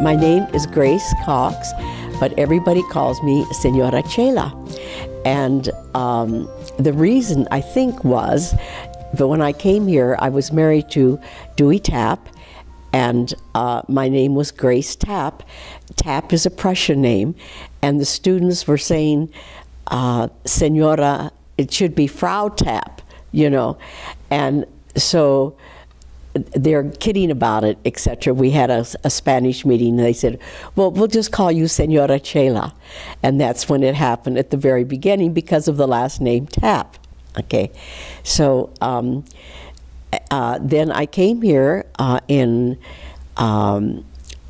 My name is Grace Cox, but everybody calls me Senora Chela. And the reason, I think, was that when I came here, I was married to Dewey Tapp, and my name was Grace Tapp. Tapp is a Prussian name, and the students were saying, Senora, it should be Frau Tapp, you know. And so they're kidding about it, etc. We had a Spanish meeting, and they said, well, we'll just call you Senora Chela. And that's when it happened at the very beginning because of the last name Tapp. Okay, so then I came here in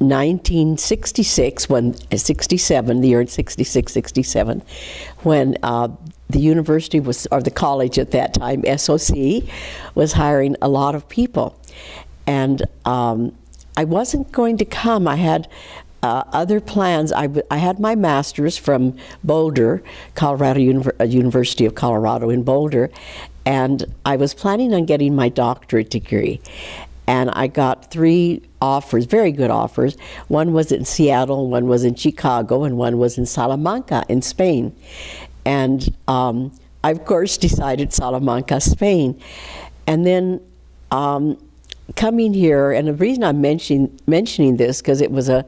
1966, when 67, the year in 66, 67, when the university was, or the college at that time, SOC, was hiring a lot of people. And I wasn't going to come. I had other plans. I had my master's from Boulder, Colorado, University of Colorado in Boulder, and I was planning on getting my doctorate degree. And I got three offers, very good offers. One was in Seattle, one was in Chicago, and one was in Salamanca in Spain. And I, of course, decided Salamanca, Spain. And then coming here, and the reason I'm mentioning this, because it was a,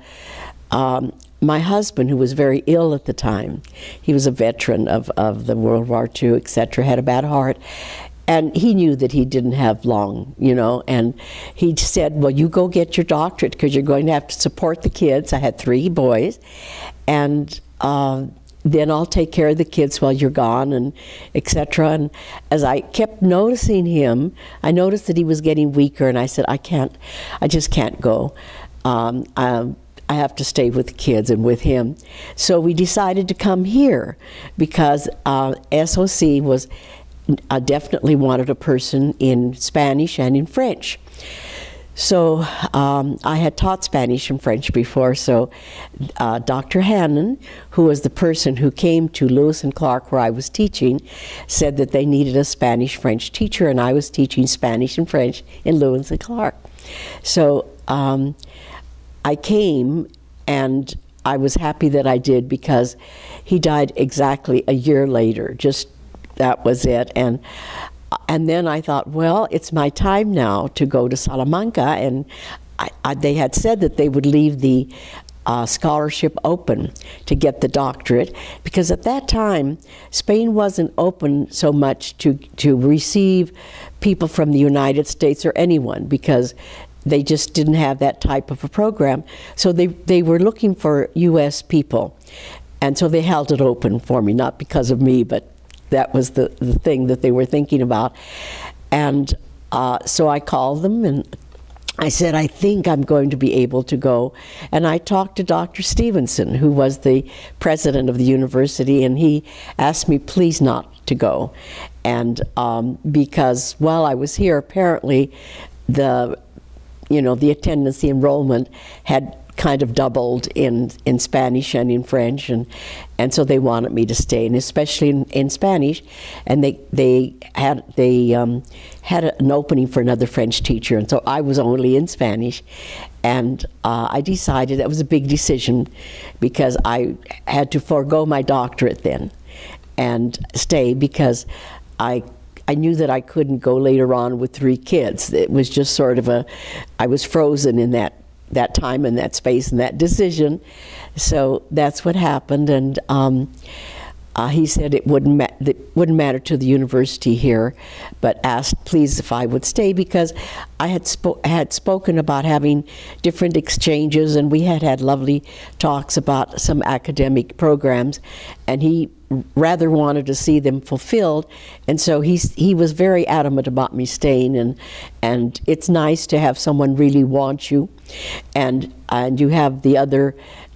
my husband, who was very ill at the time, he was a veteran of the World War II, etc., had a bad heart. And he knew that he didn't have long, you know, and he said, well, you go get your doctorate because you're going to have to support the kids. I had three boys. And then I'll take care of the kids while you're gone, and etc. And as I kept noticing him, I noticed that he was getting weaker, and I said, I just can't go. I have to stay with the kids and with him. So we decided to come here because SOC was, I definitely wanted a person in Spanish and in French. So I had taught Spanish and French before, so Dr. Hannon, who was the person who came to Lewis and Clark where I was teaching, said that they needed a Spanish-French teacher, and I was teaching Spanish and French in Lewis and Clark. So I came, and I was happy that I did because he died exactly a year later, just that was it. And then I thought, well, it's my time now to go to Salamanca, and they had said that they would leave the scholarship open to get the doctorate, because at that time, Spain wasn't open so much to receive people from the United States or anyone, because they just didn't have that type of a program. So they were looking for U.S. people, and so they held it open for me, not because of me, but that was the thing that they were thinking about. And so I called them, and I said, I think I'm going to be able to go. And I talked to Dr. Stevenson, who was the president of the university, and he asked me please not to go. And because while I was here, apparently the attendance, the enrollment had kind of doubled in Spanish and in French, and so they wanted me to stay, and especially in Spanish, and they had an opening for another French teacher, and so I was only in Spanish. And I decided that was a big decision because I had to forego my doctorate then and stay, because I knew that I couldn't go later on with three kids. It was just sort of I was frozen in that time and that space and that decision. So that's what happened. And he said it wouldn't matter to the university here, but asked please if I would stay, because I had spoken about having different exchanges, and we had lovely talks about some academic programs, and he rather wanted to see them fulfilled, and so he was very adamant about me staying. And it's nice to have someone really want you, and you have the other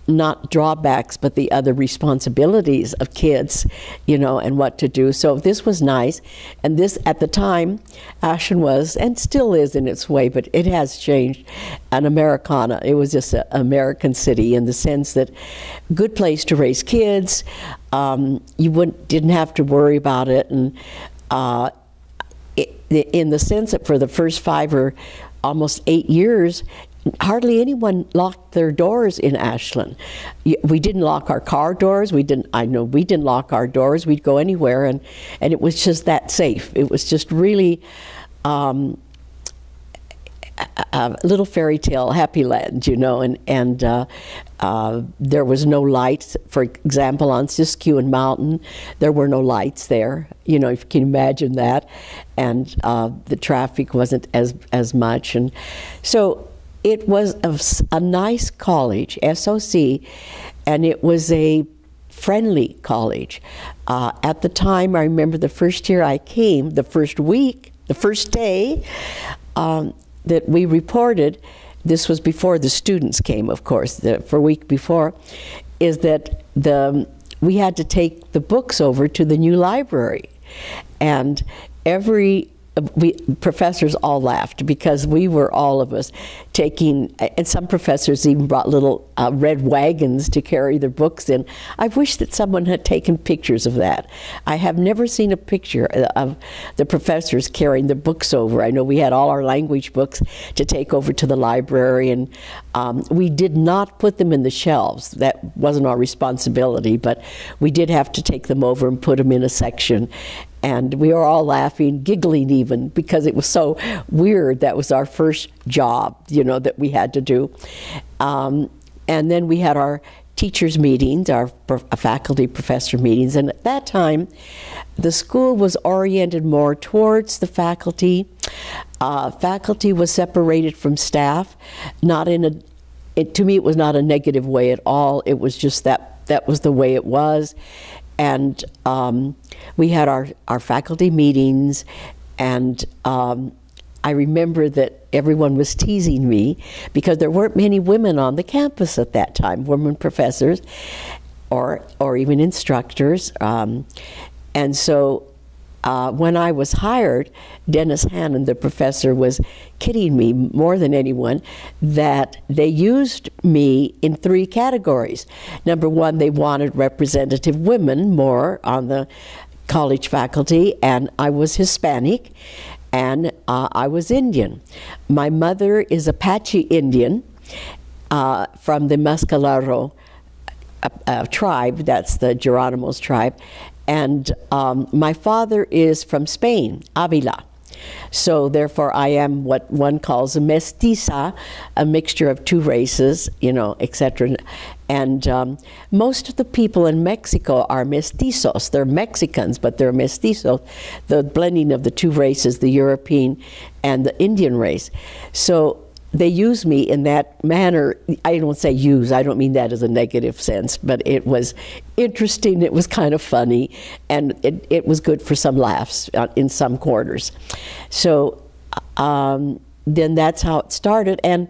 not drawbacks, but the other responsibilities of kids, you know, and what to do. So this was nice. And this, at the time, Ashland was, and still is in its way, but it has changed, an Americana. It was just an American city in the sense that good place to raise kids. You didn't have to worry about it. And in the sense that for the first 5 or almost 8 years, hardly anyone locked their doors in Ashland. We didn't lock our car doors. I know we didn't lock our doors. We'd go anywhere, and it was just that safe. It was just really a little fairy tale, happy land, you know. And there was no lights. For example, on Siskiyou Mountain, there were no lights there. You know, if you can imagine that. And the traffic wasn't as much, and so. It was a nice college, SOC, and it was a friendly college. At the time, I remember the first year I came, the first week, the first day that we reported, this was before the students came, of course, for a week before, is that we had to take the books over to the new library. And professors all laughed because we were all of us taking, and some professors even brought little red wagons to carry their books in. I wish that someone had taken pictures of that. I have never seen a picture of the professors carrying the books over. I know we had all our language books to take over to the library, and we did not put them in the shelves. That wasn't our responsibility, but we did have to take them over and put them in a section. And we were all laughing, giggling even, because it was so weird. That was our first job, you know, that we had to do. And then we had our teachers' meetings, our faculty professor meetings. And at that time, the school was oriented more towards the faculty. Faculty was separated from staff. Not in to me, it was not a negative way at all. It was just that was the way it was. And we had our faculty meetings, and I remember that everyone was teasing me because there weren't many women on the campus at that time, women professors or even instructors. And so when I was hired, Dennis Hannon, the professor, was kidding me more than anyone that they used me in 3 categories. Number one, they wanted representative women more on the college faculty, and I was Hispanic, and I was Indian. My mother is Apache Indian from the Mescalero tribe, that's the Geronimo's tribe. And my father is from Spain, Ávila. So therefore I am what one calls a mestiza, a mixture of 2 races, you know, etc. And most of the people in Mexico are mestizos. They're Mexicans, but they're mestizos, the blending of the 2 races, the European and the Indian race. So they use me in that manner. I don't say use, I don't mean that as a negative sense, but it was interesting, it was kind of funny, and it was good for some laughs in some quarters. So then that's how it started. And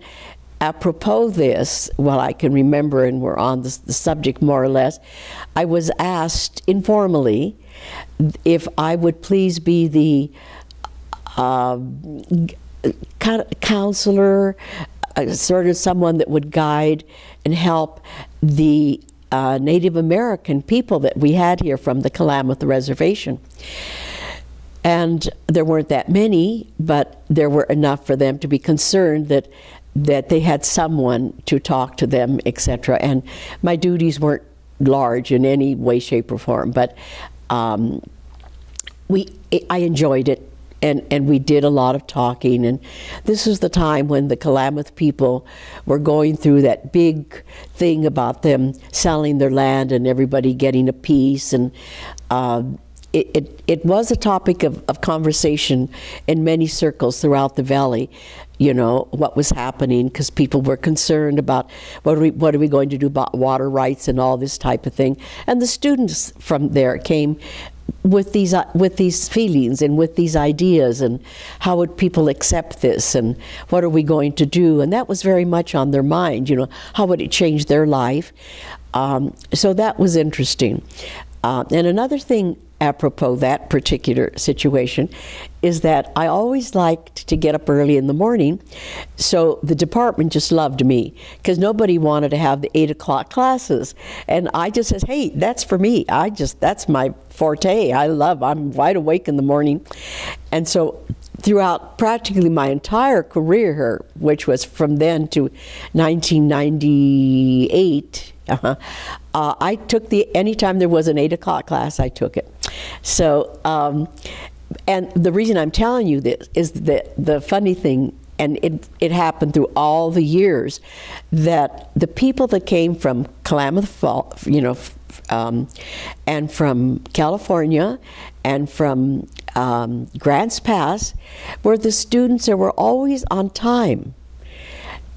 apropos this, well, I can remember, and we're on the subject more or less, I was asked informally if I would please be the counselor, sort of someone that would guide and help the Native American people that we had here from the Klamath Reservation. And there weren't that many, but there were enough for them to be concerned that they had someone to talk to them, etc. And my duties weren't large in any way, shape, or form, but I enjoyed it. And we did a lot of talking, and this was the time when the Klamath people were going through that big thing about them selling their land and everybody getting a piece, and it was a topic of conversation in many circles throughout the valley, you know, what was happening, because people were concerned about what are we going to do about water rights and all this type of thing. And the students from there came with these feelings and with these ideas, and how would people accept this, and what are we going to do? And that was very much on their mind, you know, how would it change their life? So that was interesting. And another thing apropos that particular situation is that I always liked to get up early in the morning, so the department just loved me because nobody wanted to have the 8 o'clock classes, and I just said, hey, that's for me. That's my forte. I'm wide awake in the morning. And so throughout practically my entire career, which was from then to 1998, I took anytime there was an 8 o'clock class, I took it. So, and the reason I'm telling you this is that the funny thing, and it happened through all the years, that the people that came from Klamath Falls, you know, and from California, and from Grants Pass, were the students that were always on time.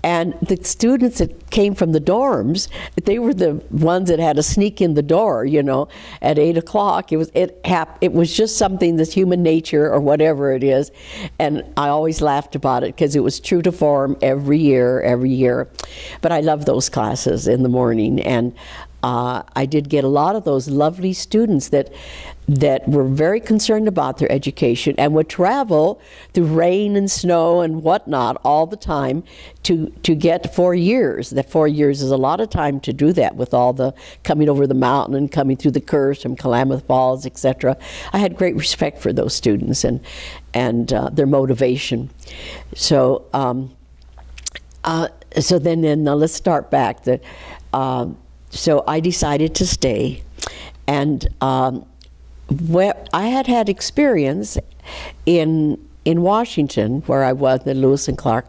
And the students that came from the dorms, they were the ones that had to sneak in the door, you know, at 8 o'clock. It was just something that's human nature or whatever it is. And I always laughed about it because it was true to form every year. But I loved those classes in the morning. And I did get a lot of those lovely students that were very concerned about their education and would travel through rain and snow and whatnot all the time to get 4 years. That 4 years is a lot of time to do that, with all the coming over the mountain and coming through the curves from Klamath Falls, etc. I had great respect for those students and their motivation. So so then let's start back. So I decided to stay, and where I had experience in Washington, where I was at Lewis and Clark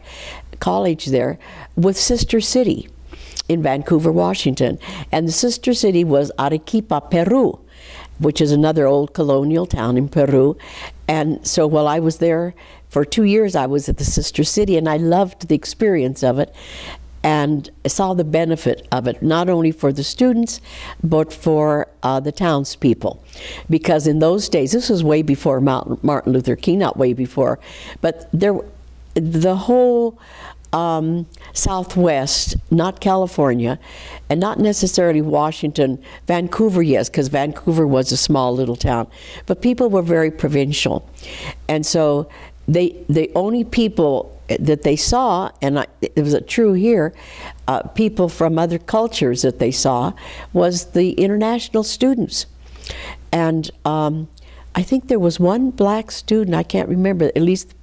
College there, with Sister City in Vancouver, Washington. And the Sister City was Arequipa, Peru, which is another old colonial town in Peru. And so while I was there for 2 years, I was at the Sister City, and I loved the experience of it. And saw the benefit of it, not only for the students, but for the townspeople. Because in those days, this was way before Martin Luther King, not way before, but the whole Southwest, not California, and not necessarily Washington, Vancouver, yes, because Vancouver was a small little town, but people were very provincial. And so the only people that they saw, and it was true here, people from other cultures that they saw, was the international students. And I think there was one black student, I can't remember, at least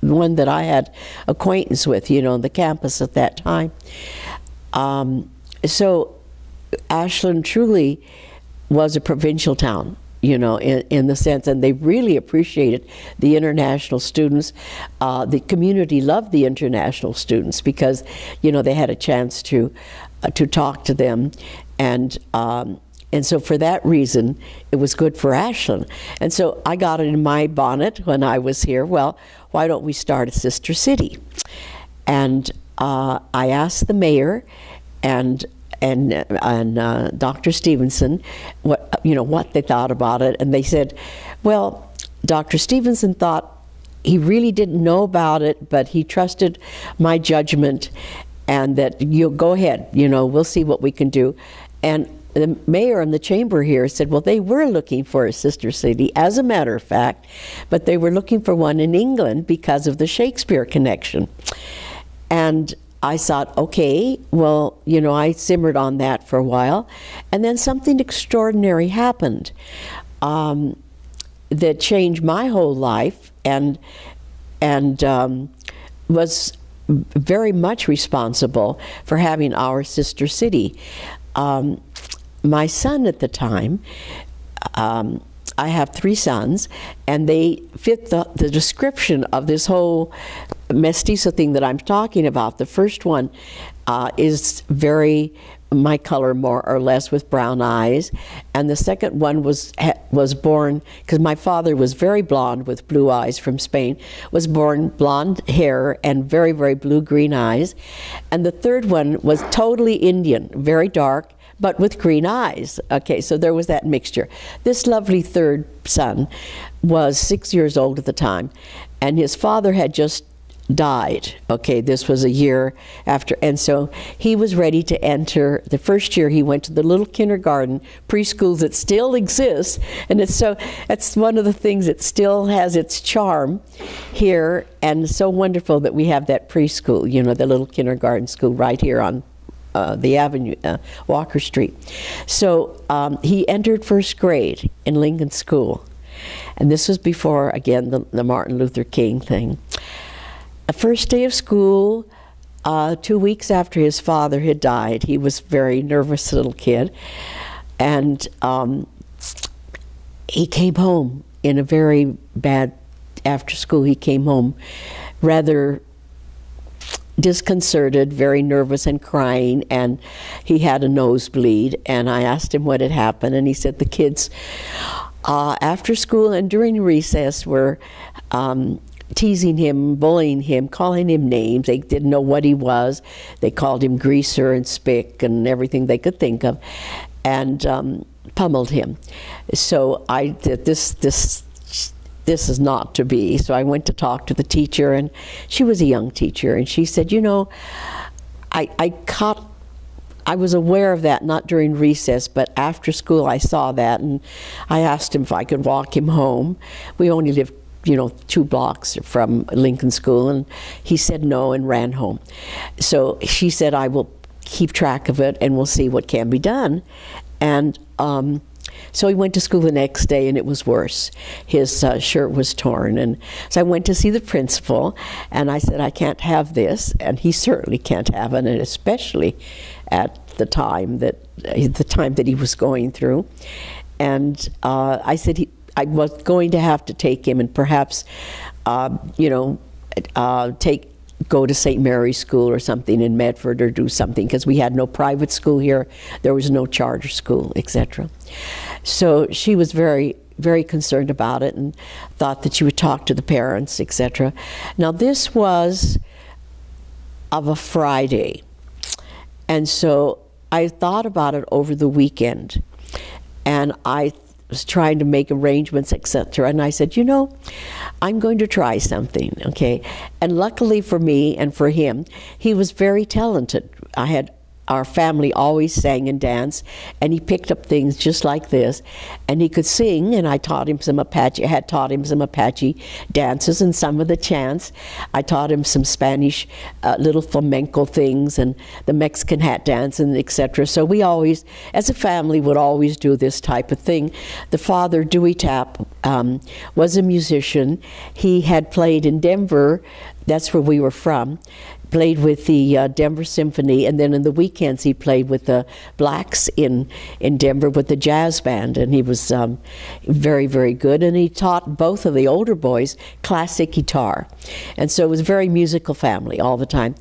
the one that I had acquaintance with, you know, on the campus at that time. So Ashland truly was a provincial town, you know, in the sense, and they really appreciated the international students. The community loved the international students because, you know, they had a chance to talk to them, and so for that reason, it was good for Ashland. And so I got it in my bonnet when I was here, well, why don't we start a Sister City? And I asked the mayor and Dr. Stevenson, what they thought about it, and they said, well, Dr. Stevenson thought he really didn't know about it, but he trusted my judgment, and that you'll go ahead, you know, we'll see what we can do. And the mayor and the chamber here said, well, they were looking for a sister city, as a matter of fact, but they were looking for one in England because of the Shakespeare connection. And I thought, okay, well, you know, I simmered on that for a while. And then something extraordinary happened that changed my whole life, and was very much responsible for having our sister city. My son at the time, I have 3 sons, and they fit the description of this whole mestizo thing that I'm talking about. The first one is very my color more or less, with brown eyes. And the second one was born, because my father was very blonde with blue eyes from Spain, was born blonde hair and very, very blue-green eyes. And the third one was totally Indian, very dark, but with green eyes. Okay, so there was that mixture. This lovely third son was 6 years old at the time, and his father had just died. Okay, this was a year after, and so he was ready to enter. The first year he went to the little kindergarten preschool that still exists, and it's so, that's one of the things that still has its charm here, and so wonderful that we have that preschool, you know, the little kindergarten school right here on the avenue, Walker Street. So he entered first grade in Lincoln School, and this was before, again, the Martin Luther King thing. The first day of school, 2 weeks after his father had died, he was a very nervous little kid, and he came home in a very bad, after school he came home rather disconcerted, very nervous and crying, and he had a nosebleed, and I asked him what had happened, and he said the kids after school and during recess were teasing him, bullying him, calling him names. They didn't know what he was. They called him greaser and spick and everything they could think of, and pummeled him. So I did this is not to be. So I went to talk to the teacher, and she was a young teacher, and she said, you know, I was aware of that, not during recess, but after school I saw that, and I asked him if I could walk him home. We only lived, you know, 2 blocks from Lincoln School, and he said no and ran home. So she said, I will keep track of it, and we'll see what can be done. And so he went to school the next day, and it was worse. His shirt was torn, and so I went to see the principal, and I said, I can't have this, and he certainly can't have it, and especially at the time that he was going through. And I said, I was going to have to take him and perhaps, you know, go to St. Mary's School or something in Medford, or do something, because we had no private school here. There was no charter school, etc. So she was very, very concerned about it, and thought that she would talk to the parents, etc. Now this was of a Friday, and so I thought about it over the weekend, and I was trying to make arrangements, etc. And I said, you know, I'm going to try something, okay? And luckily for me and for him, he was very talented. Our family always sang and danced, and he picked up things just like this, and he could sing, and I taught him some Apache, had taught him some Apache dances and some of the chants. I taught him some Spanish little flamenco things, and the Mexican hat dance, and etc. So we always, as a family, would always do this type of thing. The father, Dewey Tapp, was a musician. He had played in Denver, that's where we were from, played with the Denver Symphony, and then in the weekends he played with the blacks in Denver with the jazz band, and he was very, very good, and he taught both of the older boys classic guitar. And so it was a very musical family all the time.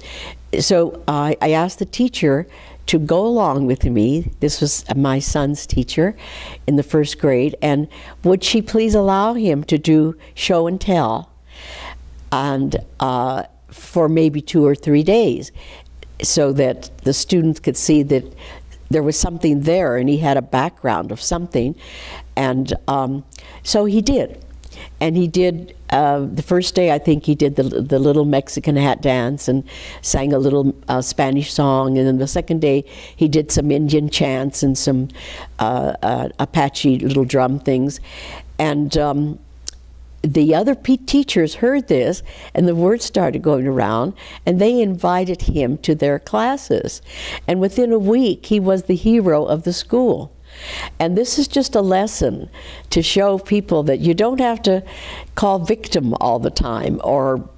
So I asked the teacher to go along with me. This was my son's teacher in the first grade, and would she please allow him to do show and tell, and for maybe 2 or 3 days, so that the students could see that there was something there and he had a background of something. And so he did. And he did, the first day I think he did the little Mexican hat dance and sang a little Spanish song, and then the second day he did some Indian chants and some Apache little drum things. And the other teachers heard this, and the word started going around, and they invited him to their classes. And within a week, he was the hero of the school. And this is just a lesson to show people that you don't have to call victim all the time, or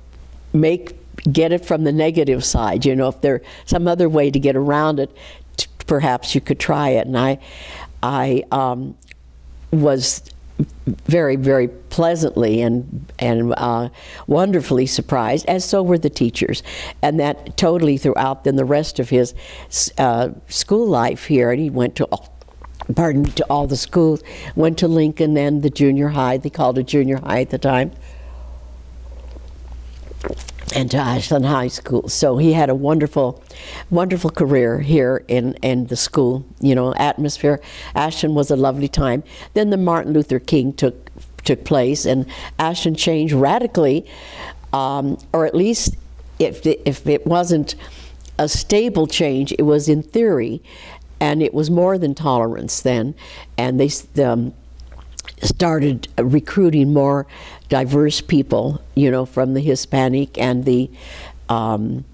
get it from the negative side. You know, if there's some other way to get around it, perhaps you could try it. And I was very, very pleasantly and wonderfully surprised, as so were the teachers. And that totally throughout then the rest of his school life here. And he went to all, pardon me, to all the schools, went to Lincoln and the junior high, they called it junior high at the time, and to Ashland High School. So he had a wonderful, wonderful career here in the school, you know, atmosphere. Ashland was a lovely time. Then the Martin Luther King took place, and Ashland changed radically, or at least if it wasn't a stable change, it was in theory, and it was more than tolerance then. And they started recruiting more diverse people, you know, from the Hispanic and the, although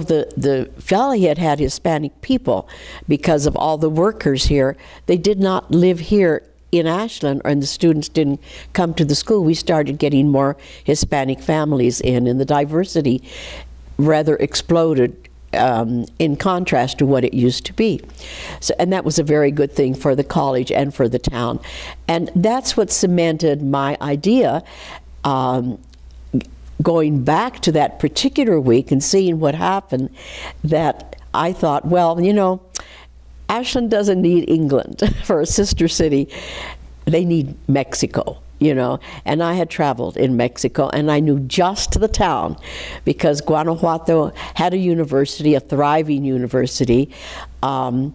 the valley had Hispanic people because of all the workers here, they did not live here in Ashland, and the students didn't come to the school. We started getting more Hispanic families in, and the diversity rather exploded in contrast to what it used to be. So, and that was a very good thing for the college and for the town. And that's what cemented my idea, going back to that particular week and seeing what happened, that I thought, well, you know, Ashland doesn't need England for a sister city. They need Mexico. You know, and I had traveled in Mexico, and I knew just the town, because Guanajuato had a university, a thriving university, and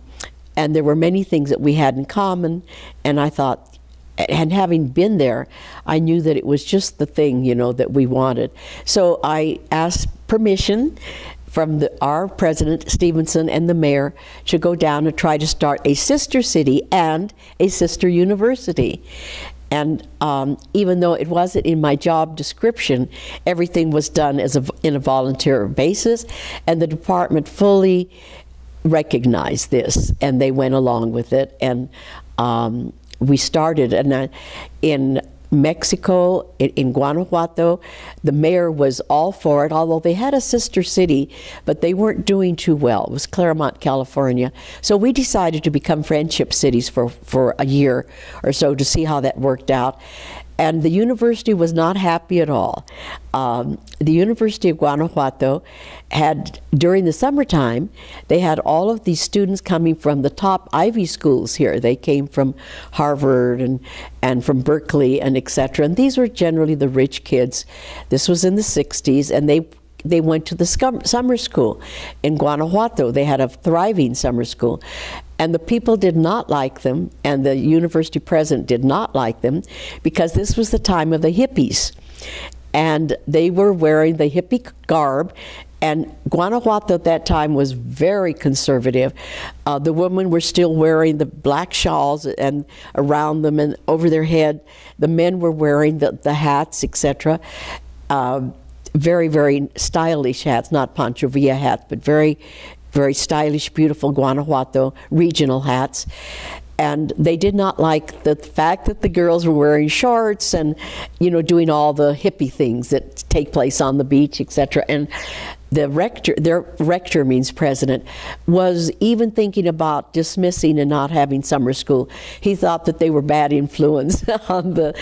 there were many things that we had in common. And I thought, and having been there, I knew that it was just the thing, you know, that we wanted. So I asked permission from our president, Stevenson, and the mayor to go down and try to start a sister city and a sister university. And even though it wasn't in my job description, everything was done as in a volunteer basis, and the department fully recognized this, and they went along with it. And we started, and in Mexico, in Guanajuato, the mayor was all for it, although they had a sister city, but they weren't doing too well. It was Claremont, California. So we decided to become friendship cities for a year or so to see how that worked out. And the university was not happy at all. The University of Guanajuato had, during the summertime, they had all of these students coming from the top Ivy schools here. They came from Harvard and from Berkeley and et cetera. And these were generally the rich kids. This was in the 60s, and they went to the summer school in Guanajuato. They had a thriving summer school. And the people did not like them, and the university president did not like them, because this was the time of the hippies. And they were wearing the hippie garb, and Guanajuato at that time was very conservative. The women were still wearing the black shawls and around them and over their head. The men were wearing the hats, etc. Very, very stylish hats, not Pancho Villa hats, but very, very stylish, beautiful Guanajuato regional hats. And they did not like the fact that the girls were wearing shorts and, you know, doing all the hippie things that take place on the beach, etc. And the rector, their rector means president, was even thinking about dismissing and not having summer school. He thought that they were bad influence on the,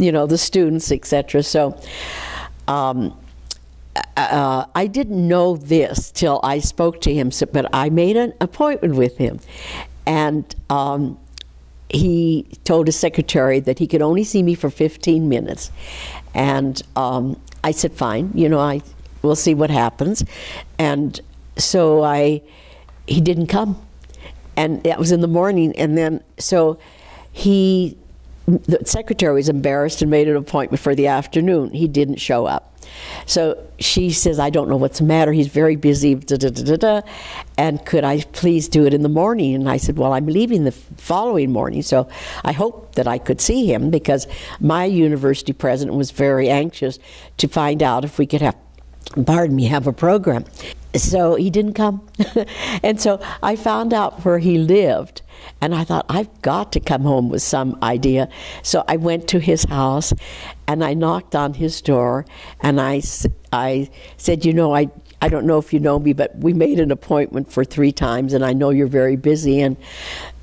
you know, the students, etc. So I didn't know this till I spoke to him, but I made an appointment with him. And he told his secretary that he could only see me for 15 minutes. And I said, fine, you know, we'll see what happens. And so he didn't come. And that was in the morning. And then, so the secretary was embarrassed and made an appointment for the afternoon. He didn't show up. So she says, I don't know what's the matter. He's very busy, da, da, da, da, da. And could I please do it in the morning? And I said, well, I'm leaving the following morning, so I hope that I could see him, because my university president was very anxious to find out if we could have, pardon me, have a program. So he didn't come. And so I found out where he lived, and I thought, I've got to come home with some idea. So I went to his house, and I knocked on his door, and I said, you know, I I don't know if you know me, but we made an appointment for 3 times, and I know you're very busy, and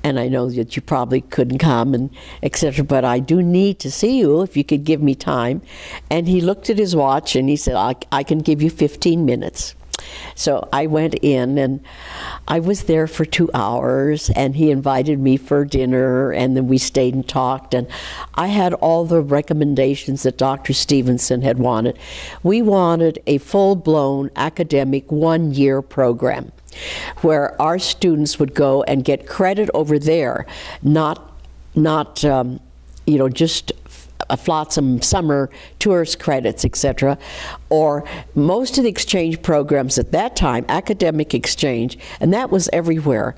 I know that you probably couldn't come, and etc. But I do need to see you if you could give me time. And he looked at his watch, and he said, I can give you 15 minutes. So I went in, and I was there for 2 hours, and he invited me for dinner, and then we stayed and talked, and I had all the recommendations that Dr. Stevenson had wanted. We wanted a full-blown academic 1-year program where our students would go and get credit over there, not you know, just a flotsam summer tourist credits, etc. Or most of the exchange programs at that time, academic exchange, and that was everywhere.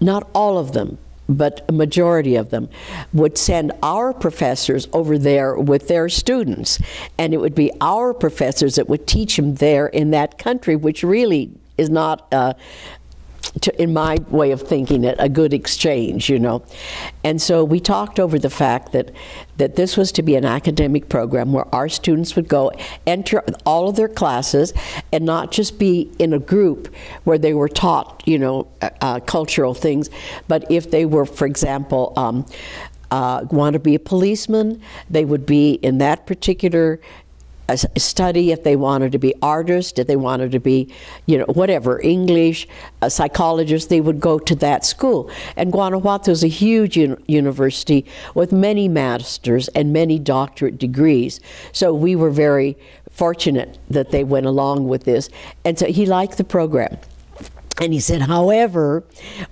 Not all of them, but a majority of them would send our professors over there with their students, and it would be our professors that would teach them there in that country, which really is not in my way of thinking it, a good exchange, you know. And so we talked over the fact that this was to be an academic program where our students would go, enter all of their classes, and not just be in a group where they were taught, you know, cultural things, but if they were, for example, want to be a policeman, they would be in that particular study. If they wanted to be artists, if they wanted to be, you know, whatever, English, a psychologist, they would go to that school. And Guanajuato is a huge university with many masters and many doctorate degrees. So we were very fortunate that they went along with this. And so he liked the program. And he said, however,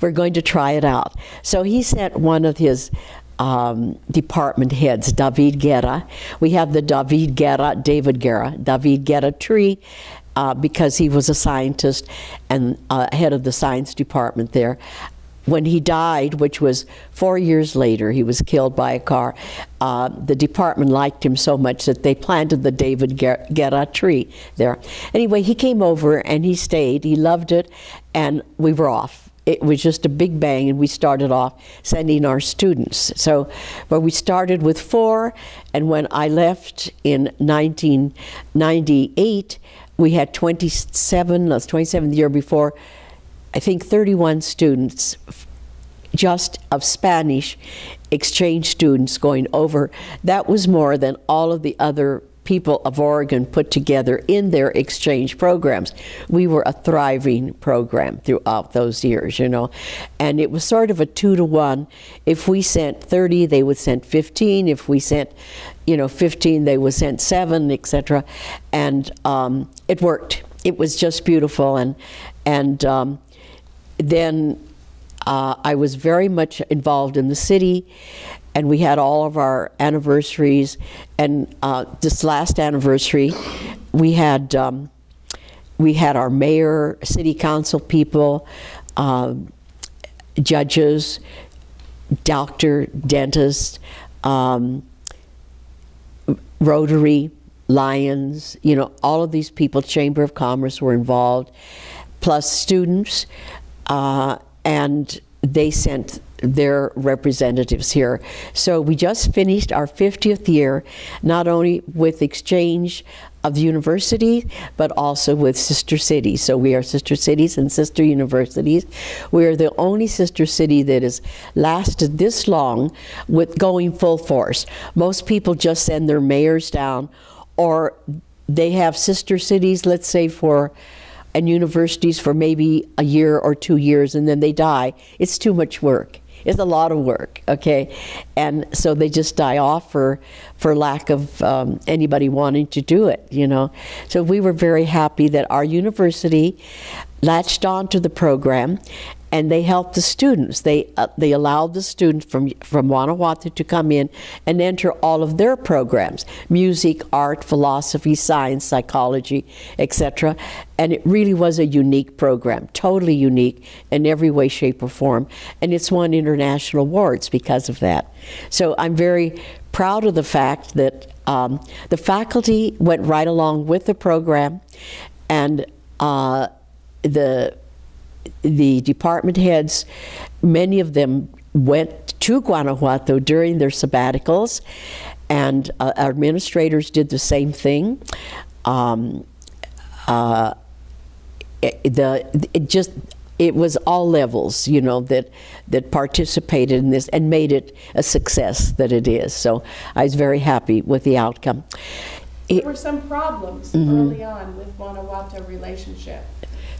we're going to try it out. So he sent one of his department heads, David Guerra. We have the David Guerra tree because he was a scientist and head of the science department there. When he died, which was 4 years later, he was killed by a car, the department liked him so much that they planted the David Guerra tree there. Anyway, he came over and he stayed. He loved it, and we were off. It was just a big bang, and we started off sending our students. So, but we started with 4, and when I left in 1998, we had 27, that's 27 the year before, I think 31 students just of Spanish exchange students going over. That was more than all of the other people of Oregon put together in their exchange programs. We were a thriving program throughout those years, you know. And it was sort of a 2-to-1. If we sent 30, they would send 15. If we sent, you know, 15, they would send 7, etc. And it worked. It was just beautiful. And then I was very much involved in the city. And we had all of our anniversaries, and this last anniversary, we had our mayor, city council people, judges, doctor, dentist, Rotary, Lions, you know, all of these people, Chamber of Commerce were involved, plus students, and they sent their representatives here. So we just finished our 50th year, not only with exchange of the university, but also with sister cities. So we are sister cities and sister universities. We are the only sister city that has lasted this long with going full force. Most people just send their mayors down, or they have sister cities, let's say, for and universities for maybe a year or 2 years, and then they die. It's too much work. It's a lot of work, okay? And so they just die off for lack of anybody wanting to do it, you know? So we were very happy that our university latched onto the program, and they helped the students. They allowed the students from Guanajuato to come in and enter all of their programs, music, art, philosophy, science, psychology, etc. And it really was a unique program, totally unique in every way, shape, or form. And it's won international awards because of that. So I'm very proud of the fact that the faculty went right along with the program, and the department heads, many of them went to Guanajuato during their sabbaticals, and our administrators did the same thing. it was all levels, you know, that participated in this and made it a success that it is. So I was very happy with the outcome. There were some problems early on with Guanajuato relationship.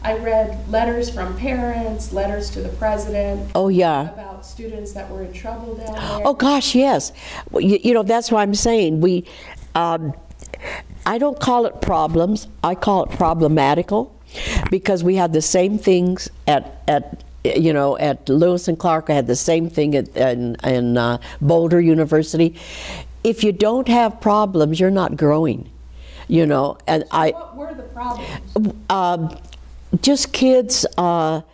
I read letters from parents, letters to the president. Oh, yeah. About students that were in trouble down there. Oh, gosh, yes. Well, you know, that's why I'm saying we, I don't call it problems, I call it problematical, because we had the same things at Lewis and Clark. I had the same thing in Boulder University. If you don't have problems, you're not growing, you know. And I. What were the problems? Just kids, well,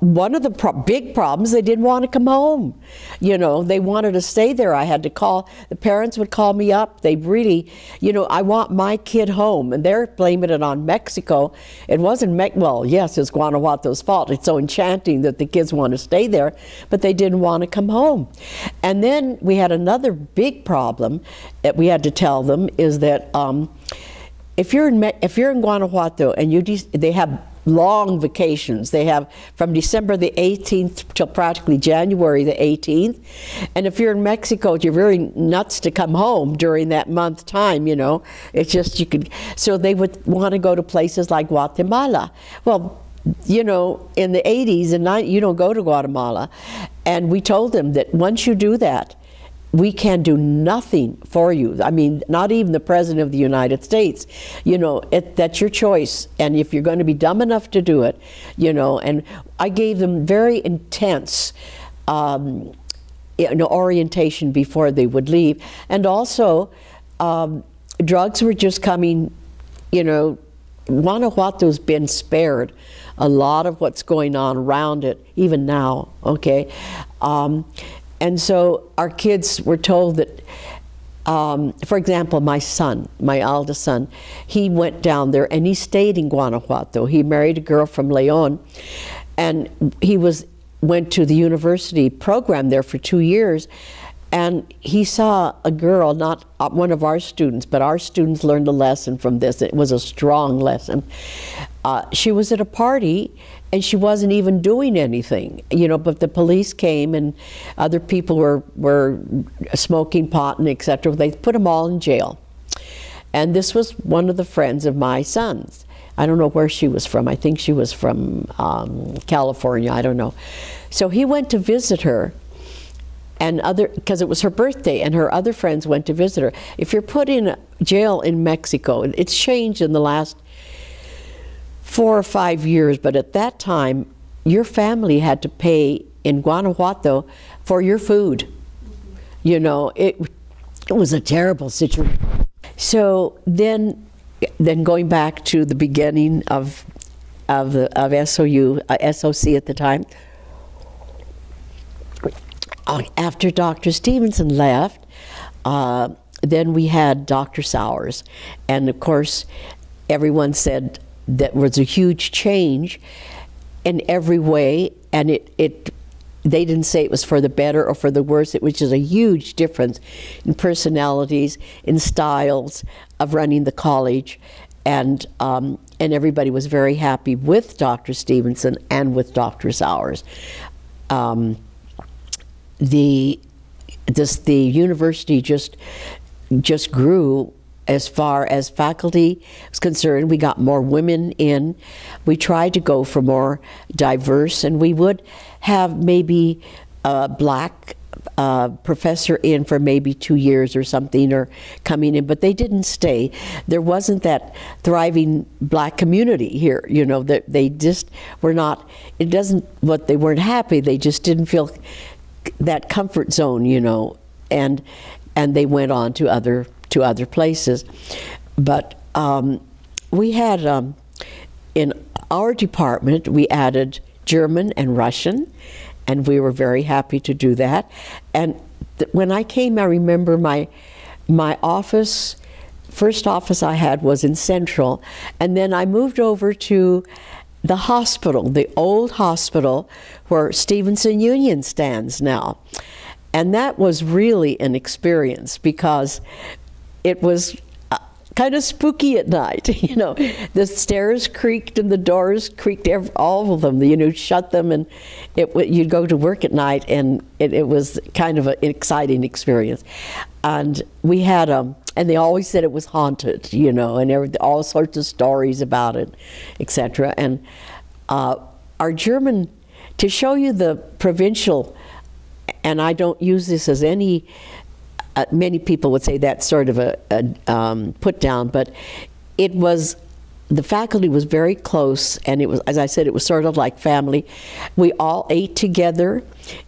one of the big problems, they didn't want to come home. You know, they wanted to stay there. I had to call, the parents would call me up. They really, you know, I want my kid home. And they're blaming it on Mexico. It wasn't, well, yes, it's Guanajuato's fault. It's so enchanting that the kids want to stay there, but they didn't want to come home. And then we had another big problem that we had to tell them is that, if you're in Guanajuato and they have long vacations, they have from December the 18th till practically January the 18th, and if you're in Mexico, you're really nuts to come home during that month time, you know. It's just you could, so they would want to go to places like Guatemala. Well, you know, in the 80s and 90s, you don't go to Guatemala, and we told them that once you do that, we can do nothing for you. I mean, not even the President of the United States. You know, that's your choice. And if you're going to be dumb enough to do it, you know, and I gave them very intense orientation before they would leave. And also, drugs were just coming, you know, Guanajuato's been spared a lot of what's going on around it, even now, okay? And so our kids were told that, for example, my son, my eldest son, he went down there and he stayed in Guanajuato. He married a girl from Leon, and he went to the university program there for 2 years, and he saw a girl, not one of our students, but our students learned a lesson from this. It was a strong lesson. She was at a party, and she wasn't even doing anything, you know, but the police came and other people were smoking pot and etc. They put them all in jail. And this was one of the friends of my son's. I don't know where she was from. I think she was from California, I don't know. So he went to visit her, and because it was her birthday, and her other friends went to visit her. If you're put in jail in Mexico, it's changed in the last 4 or 5 years, but at that time, your family had to pay in Guanajuato for your food. You know, it was a terrible situation. So then going back to the beginning of SOU, SOC at the time, after Dr. Stevenson left, then we had Dr. Sowers, and of course, everyone said that was a huge change in every way, and they didn't say it was for the better or for the worse. It was just a huge difference in personalities, in styles of running the college, and everybody was very happy with Dr. Stevenson and with Dr. Sowers. The university just grew. As far as faculty was concerned, we got more women in. We tried to go for more diverse, and we would have maybe a black professor in for maybe 2 years or something, or coming in, but they didn't stay. There wasn't that thriving black community here, you know, that they just were not, it doesn't, what they weren't happy, they just didn't feel that comfort zone, you know, and they went on to other places. But we had, in our department, we added German and Russian, and we were very happy to do that. And when I came, I remember my office, first office I had was in Central, and then I moved over to the hospital, the old hospital where Stevenson Union stands now. And that was really an experience, because it was kind of spooky at night, you know. The stairs creaked and the doors creaked, all of them, you know, shut them, and you'd go to work at night, and it was kind of an exciting experience. And we had and they always said it was haunted, you know, and all sorts of stories about it, etc. And our German, to show you the provincial, and I don't use this as any, many people would say that's sort of a put down, but it was, the faculty was very close, and it was, as I said, it was sort of like family. We all ate together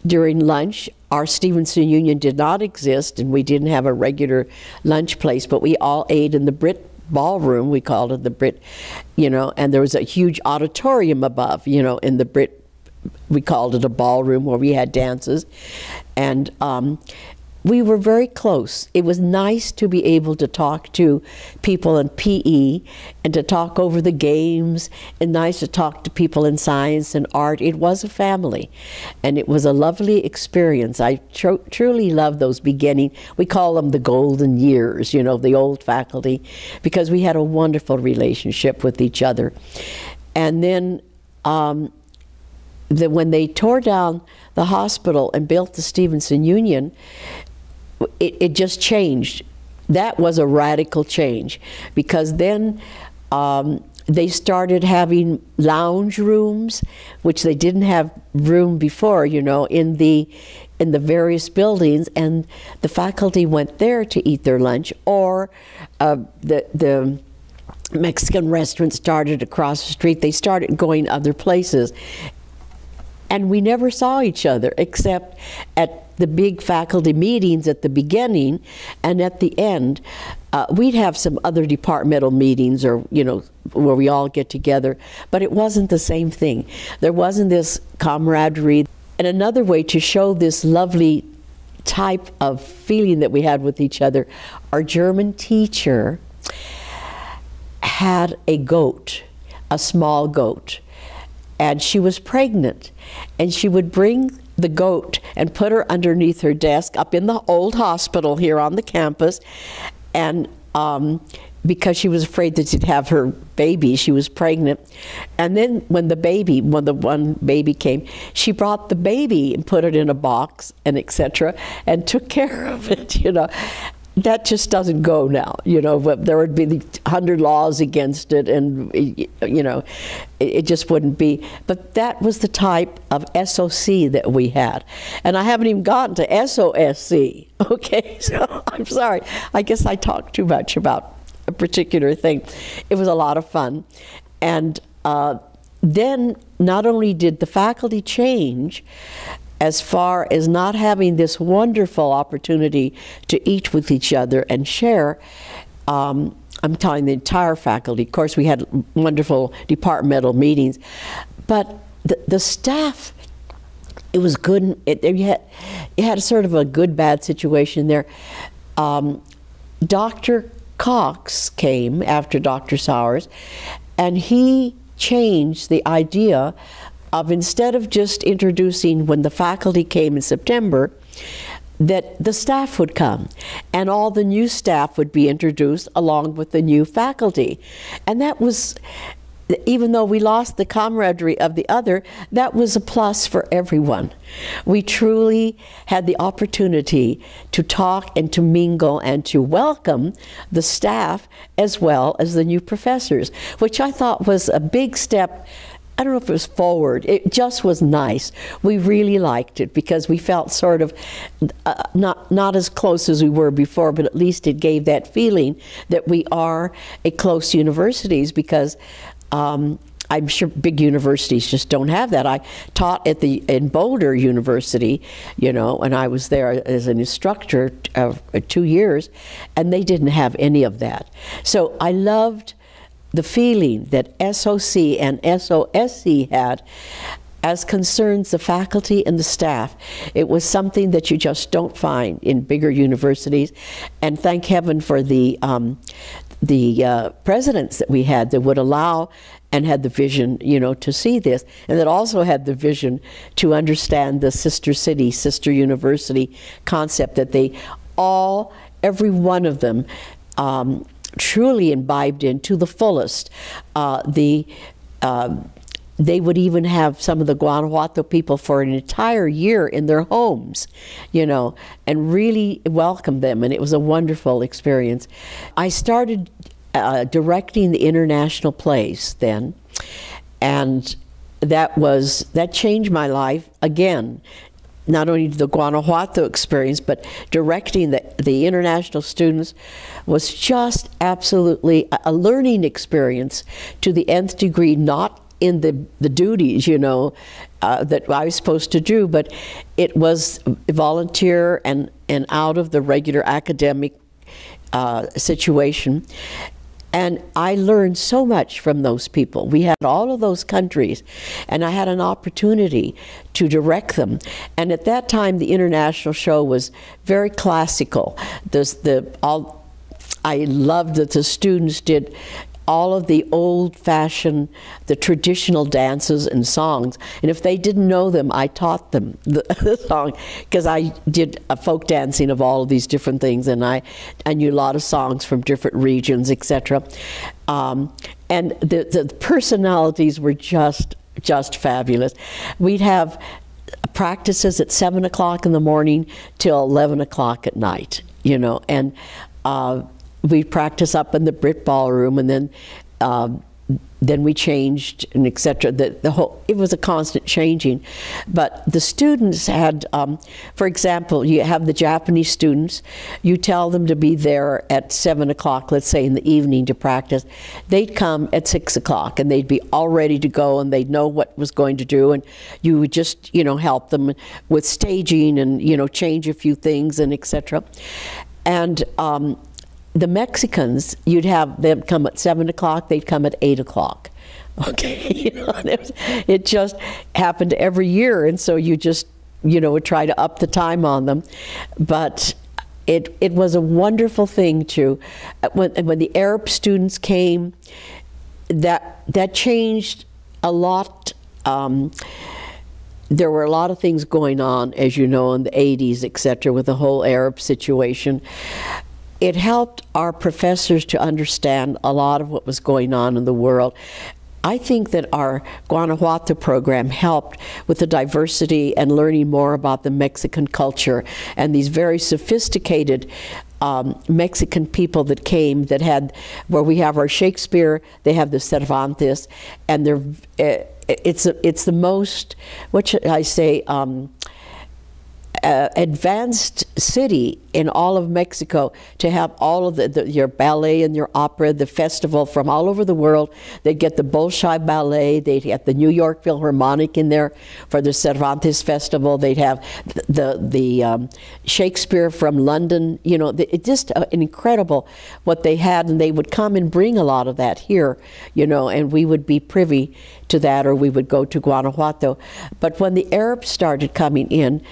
during lunch. Our Stevenson Union did not exist, and we didn't have a regular lunch place, but we all ate in the Britt ballroom, we called it the Britt, you know, and there was a huge auditorium above, you know, in the Britt, we called it a ballroom, where we had dances, and we were very close. It was nice to be able to talk to people in PE and to talk over the games, and nice to talk to people in science and art. It was a family, and it was a lovely experience. I truly loved those beginning. We call them the golden years, you know, the old faculty, because we had a wonderful relationship with each other. And then when they tore down the hospital and built the Stevenson Union, it just changed. That was a radical change, because then they started having lounge rooms, which they didn't have room before, you know, in the various buildings, and the faculty went there to eat their lunch, or the Mexican restaurant started across the street. They started going other places, and we never saw each other except at the big faculty meetings at the beginning, and at the end, we'd have some other departmental meetings, or, you know, where we all get together, but it wasn't the same thing. There wasn't this camaraderie. And another way to show this lovely type of feeling that we had with each other, our German teacher had a goat, a small goat, and she was pregnant, and she would bring the goat and put her underneath her desk up in the old hospital here on the campus, and because she was afraid that she'd have her baby, she was pregnant. And then when the one baby came, she brought the baby and put it in a box, and etc., and took care of it, you know. That just doesn't go now, you know. But there would be the 100 laws against it, and, you know, it just wouldn't be. But that was the type of SOC that we had. And I haven't even gotten to SOSC, okay? So I'm sorry. I guess I talked too much about a particular thing. It was a lot of fun. And then not only did the faculty change, as far as not having this wonderful opportunity to eat with each other and share, I'm telling the entire faculty, of course we had wonderful departmental meetings, but the staff, it was good, you had sort of a good, bad situation there. Dr. Cox came after Dr. Sowers, and he changed the idea of, instead of just introducing when the faculty came in September, that the staff would come, and all the new staff would be introduced along with the new faculty. And that was, even though we lost the camaraderie of the other, that was a plus for everyone. We truly had the opportunity to talk and to mingle and to welcome the staff as well as the new professors, which I thought was a big step. I don't know if it was forward, it just was nice. We really liked it because we felt sort of not as close as we were before, but at least it gave that feeling that we are a close universities, because I'm sure big universities just don't have that. I taught at in Boulder University, you know, and I was there as an instructor of 2 years, and they didn't have any of that. So I loved the feeling that SOC and SOSC had as concerns the faculty and the staff. It was something that you just don't find in bigger universities, and thank heaven for the presidents that we had that would allow and had the vision, you know, to see this, and that also had the vision to understand the sister city, sister university concept, that every one of them truly imbibed in to the fullest. They would even have some of the Guanajuato people for an entire year in their homes, you know, and really welcomed them, and it was a wonderful experience. I started directing the international plays then, and that changed my life again. Not only the Guanajuato experience, but directing the international students was just absolutely a learning experience to the nth degree, not in the duties, you know, that I was supposed to do, but it was volunteer and out of the regular academic situation. And I learned so much from those people. We had all of those countries, and I had an opportunity to direct them. And at that time, the international show was very classical. I loved that the students did all of the old-fashioned, the traditional dances and songs. And if they didn't know them, I taught them the song, because I did a folk dancing of all of these different things, and I knew a lot of songs from different regions, etc. And the personalities were just fabulous. We'd have practices at 7 o'clock in the morning till 11 o'clock at night, you know, and we'd practice up in the Britt ballroom, and then we changed, and etc. The whole, it was a constant changing, but the students had, for example, you have the Japanese students, you tell them to be there at 7 o'clock, let's say in the evening, to practice. They'd come at 6 o'clock, and they'd be all ready to go, and they'd know what was going to do, and you would just, you know, help them with staging and, you know, change a few things and etc. And the Mexicans, you'd have them come at 7 o'clock, they'd come at 8 o'clock. Okay, you know, it just happened every year, and so you just, you know, would try to up the time on them. But it was a wonderful thing to, when the Arab students came, that changed a lot. There were a lot of things going on, as you know, in the 80s, etc., with the whole Arab situation. It helped our professors to understand a lot of what was going on in the world. I think that our Guanajuato program helped with the diversity and learning more about the Mexican culture and these very sophisticated Mexican people that came, that had, where we have our Shakespeare, they have the Cervantes, and it's the most, what should I say, advanced city in all of Mexico to have all of your ballet and your opera, the festival from all over the world. They'd get the Bolshoi Ballet, they'd get the New York Philharmonic in there for the Cervantes Festival, they'd have the Shakespeare from London, you know, it's just incredible what they had, and they would come and bring a lot of that here, you know, and we would be privy to that, or we would go to Guanajuato. But when the Arabs started coming in,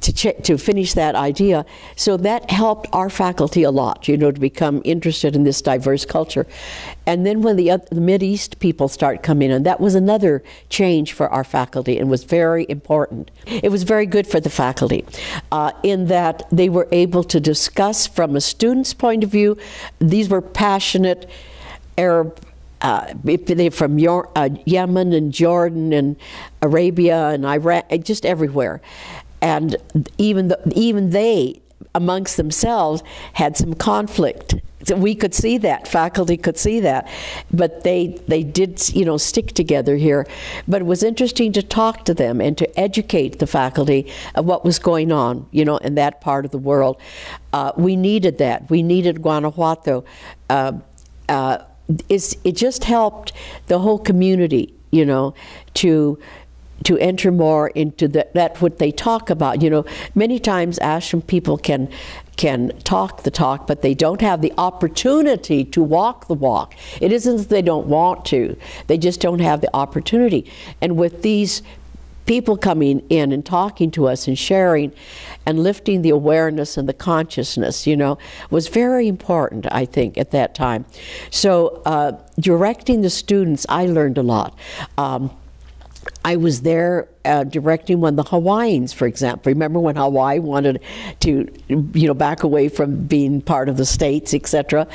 to finish that idea, so that helped our faculty a lot, you know, to become interested in this diverse culture. And then when the Mideast people start coming in, that was another change for our faculty, and was very important. It was very good for the faculty in that they were able to discuss from a student's point of view. These were passionate Arab they from Yemen and Jordan and Arabia and Iraq, just everywhere, and even they amongst themselves had some conflict. So we could see that, faculty could see that, but they did, you know, stick together here. But it was interesting to talk to them and to educate the faculty of what was going on, you know, in that part of the world. We needed that. We needed Guanajuato. It just helped the whole community, you know, to enter more into that what they talk about. You know, many times Ashland people can talk the talk, but they don't have the opportunity to walk the walk. It isn't that they don't want to, they just don't have the opportunity. And with these people coming in and talking to us and sharing and lifting the awareness and the consciousness, you know, was very important, I think, at that time. So directing the students, I learned a lot. I was there directing when the Hawaiians, for example. Remember when Hawaii wanted to, back away from being part of the states, etc.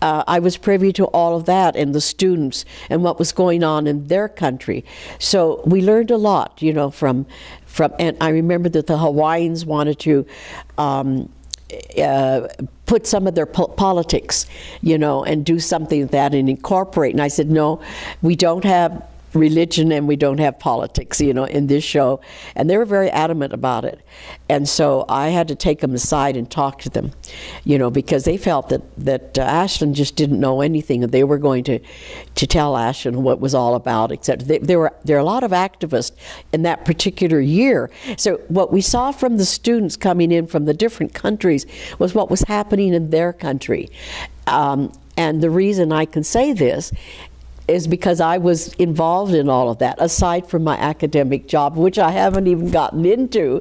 I was privy to all of that and the students and what was going on in their country. So we learned a lot, from. And I remember that the Hawaiians wanted to. Put some of their politics, and do something with that and incorporate. And I said, no, we don't have religion and we don't have politics, in this show. And they were very adamant about it. And so I had to take them aside and talk to them, because they felt that Ashland just didn't know anything, and they were going to tell Ashland what it was all about, except there were a lot of activists in that particular year. So what we saw from the students coming in from the different countries was what was happening in their country. And the reason I can say this is because I was involved in all of that, aside from my academic job, which I haven't even gotten into,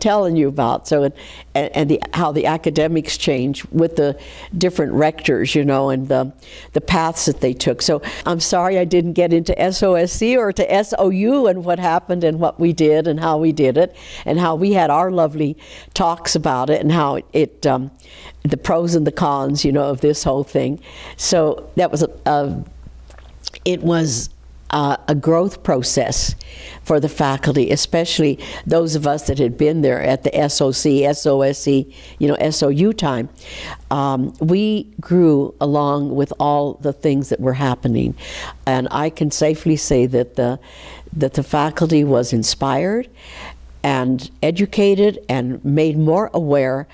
telling you about. So, and how the academics change with the different rectors, and the paths that they took. So I'm sorry I didn't get into SOSC or to SOU and what happened and what we did and how we did it and how we had our lovely talks about it and how it the pros and the cons, of this whole thing. So that was a growth process for the faculty, especially those of us that had been there at the SOC, SOSC, SOU time. We grew along with all the things that were happening. And I can safely say that the faculty was inspired and educated and made more aware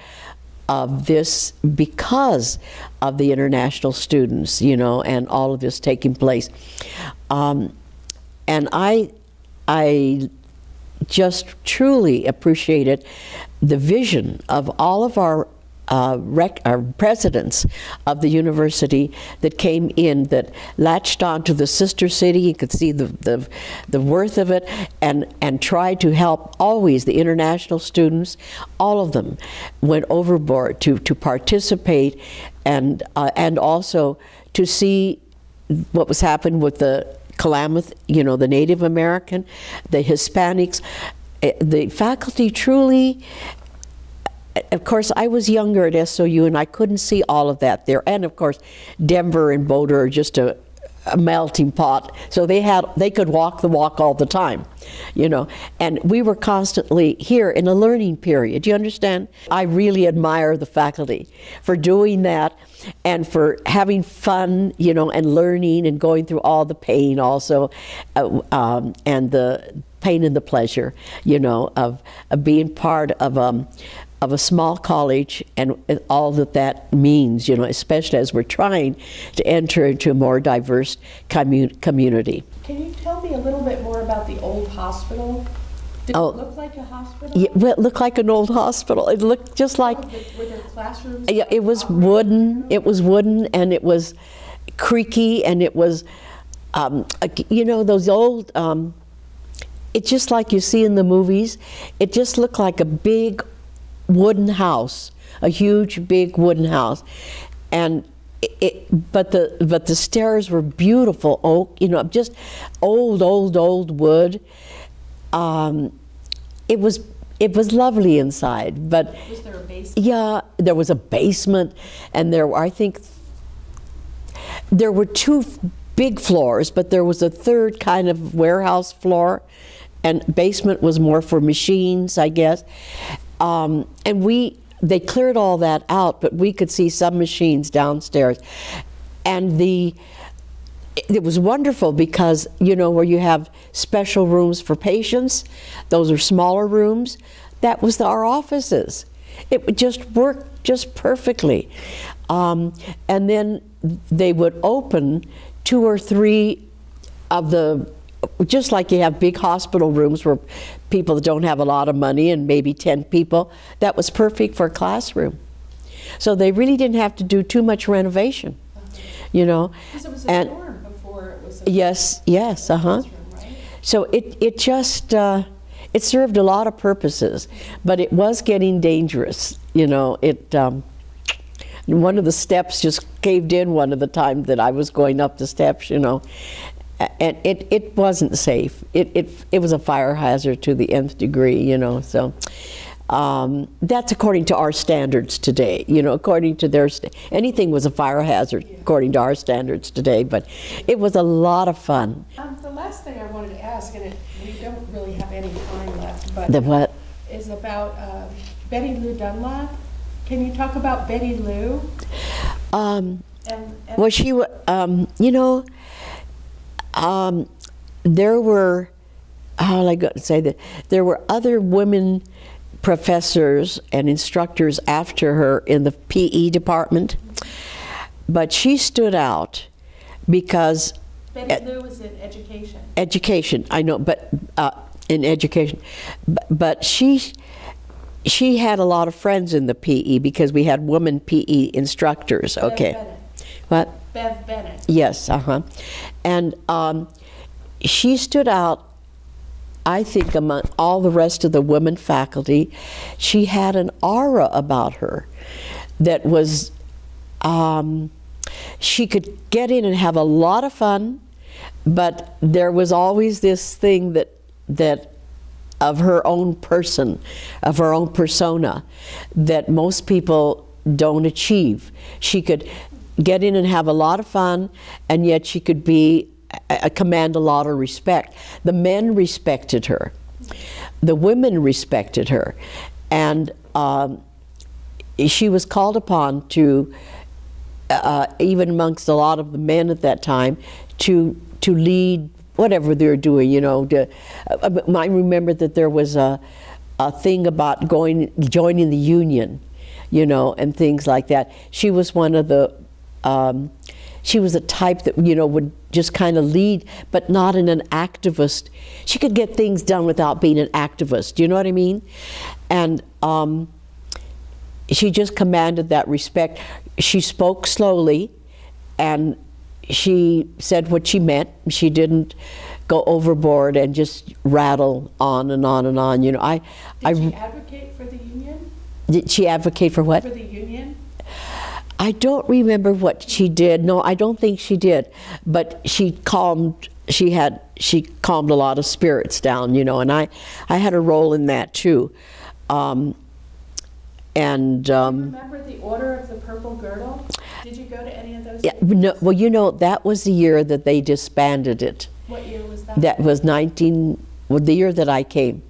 of this because of the international students, and all of this taking place. And I just truly appreciated the vision of all of our presidents of the university that came in, that latched onto the sister city. You could see the worth of it, and tried to help always the international students. All of them went overboard to participate, and also to see what was happening with the Klamath, the Native American, the Hispanics. The faculty truly. Of course, I was younger at SOU, and I couldn't see all of that there. And of course, Denver and Boulder are just a melting pot, so they could walk the walk all the time, And we were constantly here in a learning period. Do you understand? I really admire the faculty for doing that, and for having fun, and learning and going through all the pain also, and the pain and the pleasure, of being part of a small college and all that means, especially as we're trying to enter into a more diverse community. Can you tell me a little bit more about the old hospital? Did it look like a hospital? Yeah, well, it looked like an old hospital. It looked just like... Were there classrooms? Yeah, it was wooden. It was wooden, and it was creaky, and it was, those old... it's just like you see in the movies. It just looked like a big wooden house, a huge big wooden house, and but the stairs were beautiful oak, just old wood. It was lovely inside, but was there a basement? Yeah, there was a basement, and there were, I think there were two big floors, but there was a third kind of warehouse floor, and basement was more for machines, I guess. And they cleared all that out, but we could see some machines downstairs, and it was wonderful because where you have special rooms for patients, those are smaller rooms. That was our offices. It would just work just perfectly, and then they would open two or three of the. Just like you have big hospital rooms where people that don't have a lot of money and maybe 10 people, that was perfect for a classroom. So they really didn't have to do too much renovation, Because it was a dorm before it was a classroom, right? So it just, it served a lot of purposes, but it was getting dangerous, One of the steps just caved in one of the time that I was going up the steps, and it wasn't safe. It was a fire hazard to the nth degree, you know. So that's according to our standards today, you know. According to their anything was a fire hazard according to our standards today, but it was a lot of fun. The last thing I wanted to ask, and we don't really have any time left, but the what is about Betty Lou Dunlap. Can you talk about Betty Lou? Well, she, you know, there were, how am I going to say that? There were other women professors and instructors after her in the PE department, but she stood out because Betty Lou was in education. Education, I know, but in education, but she had a lot of friends in the PE because we had women PE instructors. Okay. What? Bev Bennett. Yes, and she stood out, I think, among all the rest of the women faculty. She had an aura about her that was, she could get in and have a lot of fun, but there was always this thing that of her own person, of her own persona, that most people don't achieve. She could get in and have a lot of fun, and yet she could be command a lot of respect. The men respected her, the women respected her, and she was called upon to, even amongst a lot of the men at that time, to lead whatever they were doing. You know, I remember that there was a thing about joining the union, you know, and things like that. She was one of the she was a type that, you know, would just kind of lead, but not in an activist. She could get things done without being an activist, you know what I mean? And she just commanded that respect. She spoke slowly, and she said what she meant. She didn't go overboard and just rattle on and on and on, you know. Did she advocate for the union? Did she advocate for what? For the union? I don't remember what she did. No, I don't think she did. But she calmed a lot of spirits down, you know. And I had a role in that too. Do you remember the Order of the Purple Girdle? Did you go to any of those? Yeah. No, well, you know, that was the year that they disbanded it. What year was that? That was the year that I came.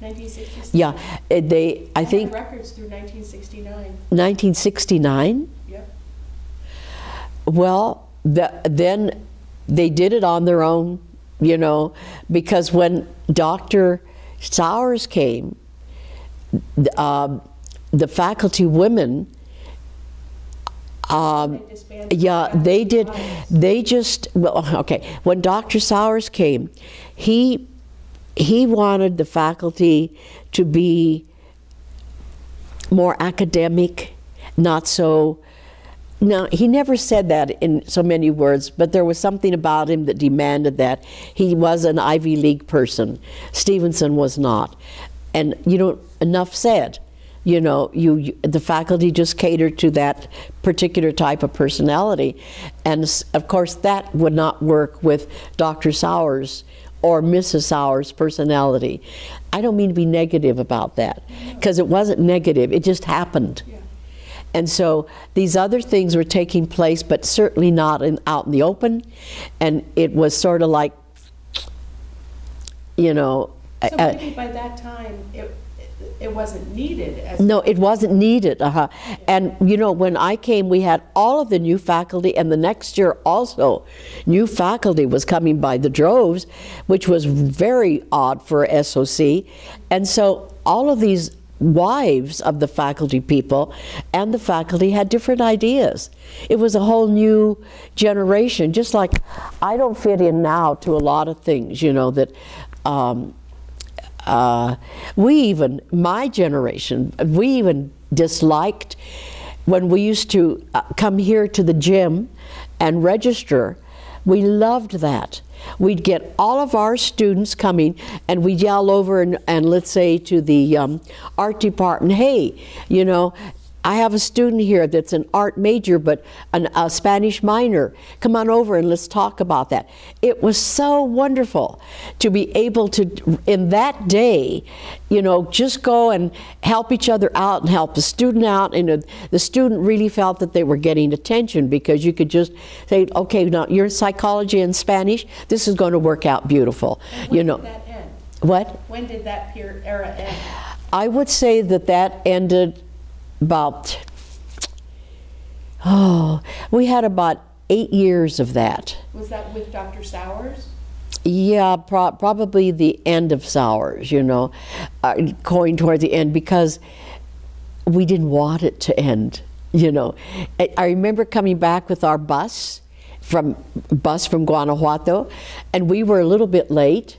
1966. Yeah, I think records through 1969. 1969. Well, then they did it on their own, you know, because when Dr. Sowers came, the faculty women, when Dr. Sowers came, he wanted the faculty to be more academic, not so. Now, he never said that in so many words, but there was something about him that demanded that. He was an Ivy League person. Stevenson was not. And, you know, enough said. You know, the faculty just catered to that particular type of personality. And, of course, that would not work with Dr. Sowers or Mrs. Sowers' personality. I don't mean to be negative about that, because it wasn't negative. It just happened. Yeah. And so these other things were taking place, but certainly not out in the open. And it was sort of like, you know. So maybe by that time, it wasn't needed. No, it wasn't needed. Yeah. And, you know, when I came, we had all of the new faculty. And the next year also, new faculty was coming by the droves, which was very odd for SOC. And so all of these wives of the faculty people and the faculty had different ideas. It was a whole new generation, just like I don't fit in now to a lot of things, you know, that my generation, we even disliked when we used to come here to the gym and register. We loved that. We'd get all of our students coming, and we'd yell over and let's say to the art department, hey, you know, I have a student here that's an art major but a Spanish minor. Come on over and let's talk about that. It was so wonderful to be able to, in that day, you know, just go and help each other out and help the student out. And the student really felt that they were getting attention, because you could just say, okay, now you're in psychology and Spanish, this is going to work out beautiful. And when, you know, did that end? What? When did that era end? I would say that that ended about, oh, we had about 8 years of that. Was that with Dr. Sowers? Yeah, probably the end of Sowers, you know, going toward the end, because we didn't want it to end, you know. I remember coming back with our bus from Guanajuato, and we were a little bit late.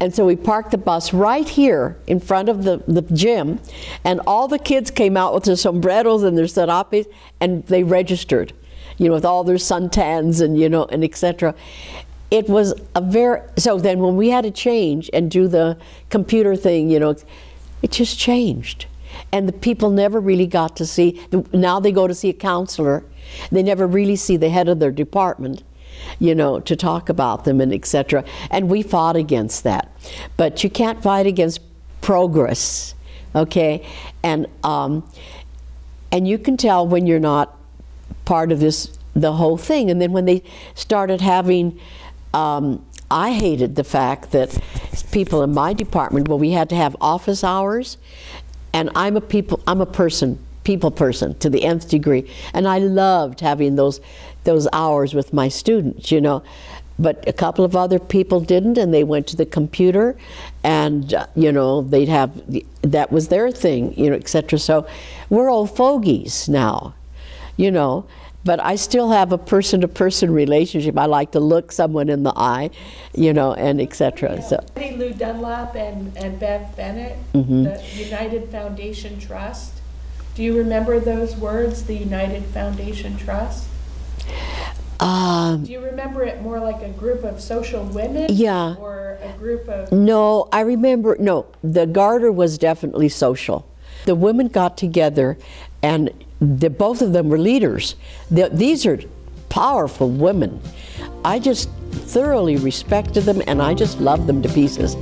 And so we parked the bus right here in front of the gym, and all the kids came out with their sombreros and their serapes, and they registered, you know, with all their suntans and, you know, and etc. It was a very, so then when we had to change and do the computer thing, you know, it just changed. And the people never really got to see, now they go to see a counselor, they never really see the head of their department, you know, to talk about them and etc. And we fought against that. But you can't fight against progress, okay? And you can tell when you're not part of this, the whole thing. And then when they started having, I hated the fact that people in my department, well, we had to have office hours, and I'm a people person to the nth degree, and I loved having those hours with my students, you know. But a couple of other people didn't, and they went to the computer, and you know, they'd have that was their thing, you know, etc. So we're old fogies now, you know. But I still have a person-to-person relationship. I like to look someone in the eye, you know, and etc. Yeah. So Lou Dunlop and Bev Bennett, the United Foundation Trust. Do you remember those words, the United Foundation Trust? Do you remember it more like a group of social women? Yeah. Or a group of... No, I remember, no, the Garter was definitely social. The women got together, and both of them were leaders. These are powerful women. I just thoroughly respected them, and I just loved them to pieces.